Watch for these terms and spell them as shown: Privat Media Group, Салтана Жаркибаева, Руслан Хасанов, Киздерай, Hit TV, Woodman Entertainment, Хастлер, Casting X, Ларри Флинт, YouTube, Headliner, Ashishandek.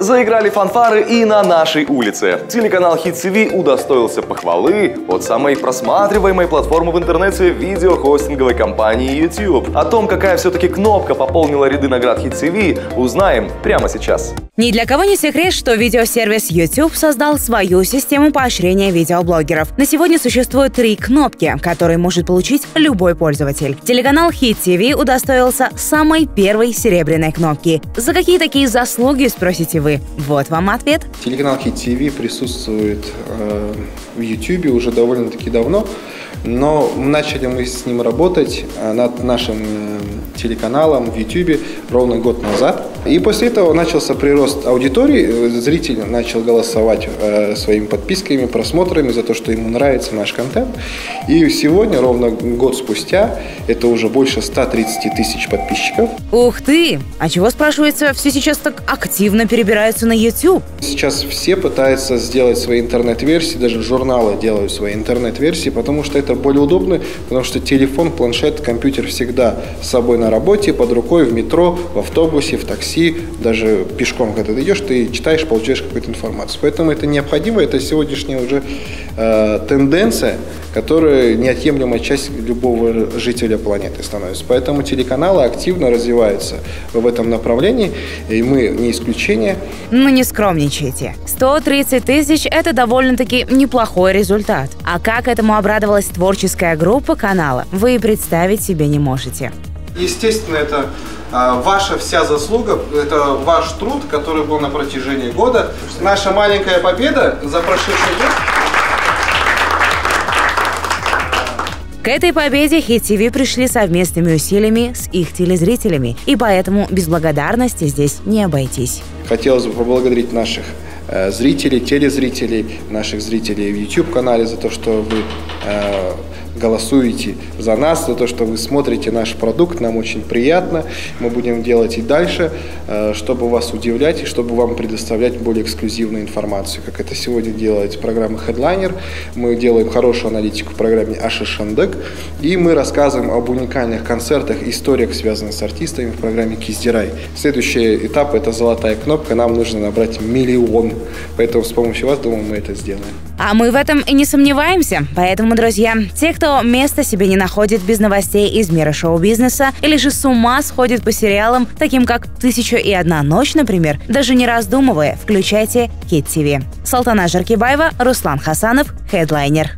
Заиграли фанфары и на нашей улице. Телеканал Hit TV удостоился похвалы от самой просматриваемой платформы в интернете видеохостинговой компании YouTube. О том, какая все-таки кнопка пополнила ряды наград Hit TV, узнаем прямо сейчас. Ни для кого не секрет, что видеосервис YouTube создал свою систему поощрения видеоблогеров. На сегодня существует 3 кнопки, которые может получить любой пользователь. Телеканал Hit TV удостоился самой первой серебряной кнопки. За какие такие заслуги, спросите вы? Вот вам ответ. Телеканал Hit TV присутствует в YouTube уже довольно-таки давно, но начали мы с ним работать над нашим телеканалом в YouTube ровно год назад. И после этого начался прирост аудитории, зритель начал голосовать своими подписками, просмотрами за то, что ему нравится наш контент. И сегодня, ровно год спустя, это уже больше 130 тысяч подписчиков. Ух ты! А чего, спрашивается, все сейчас так активно перебираются на YouTube? Сейчас все пытаются сделать свои интернет-версии, даже журналы делают свои интернет-версии, потому что это более удобно, потому что телефон, планшет, компьютер всегда с собой на работе, под рукой, в метро, в автобусе, в такси. Даже пешком, когда ты идешь, ты читаешь, получаешь какую-то информацию. Поэтому это необходимо, это сегодняшняя уже тенденция, которая неотъемлемая часть любого жителя планеты становится. Поэтому телеканалы активно развиваются в этом направлении, и мы не исключение. Ну не скромничайте. 130 тысяч – это довольно-таки неплохой результат. А как этому обрадовалась творческая группа канала, вы и представить себе не можете. Естественно, это ваша вся заслуга, это ваш труд, который был на протяжении года. Наша маленькая победа за прошедший год. К этой победе Hit TV пришли совместными усилиями с их телезрителями, и поэтому без благодарности здесь не обойтись. Хотелось бы поблагодарить наших зрителей, телезрителей, наших зрителей в YouTube-канале за то, что вы голосуете за нас, за то, что вы смотрите наш продукт. Нам очень приятно. Мы будем делать и дальше, чтобы вас удивлять и чтобы вам предоставлять более эксклюзивную информацию, как это сегодня делает программа Headliner. Мы делаем хорошую аналитику в программе Ashishandek, и мы рассказываем об уникальных концертах, историях, связанных с артистами в программе Киздерай. Следующий этап – это золотая кнопка. Нам нужно набрать 1 миллион. Поэтому с помощью вас, думаю, мы это сделаем. А мы в этом и не сомневаемся. Поэтому, друзья, те, кто место себе не находит без новостей из мира шоу-бизнеса или же с ума сходит по сериалам, таким как «1001 ночь», например, даже не раздумывая, включайте Hit TV. Салтана Жаркибаева, Руслан Хасанов, Headliner.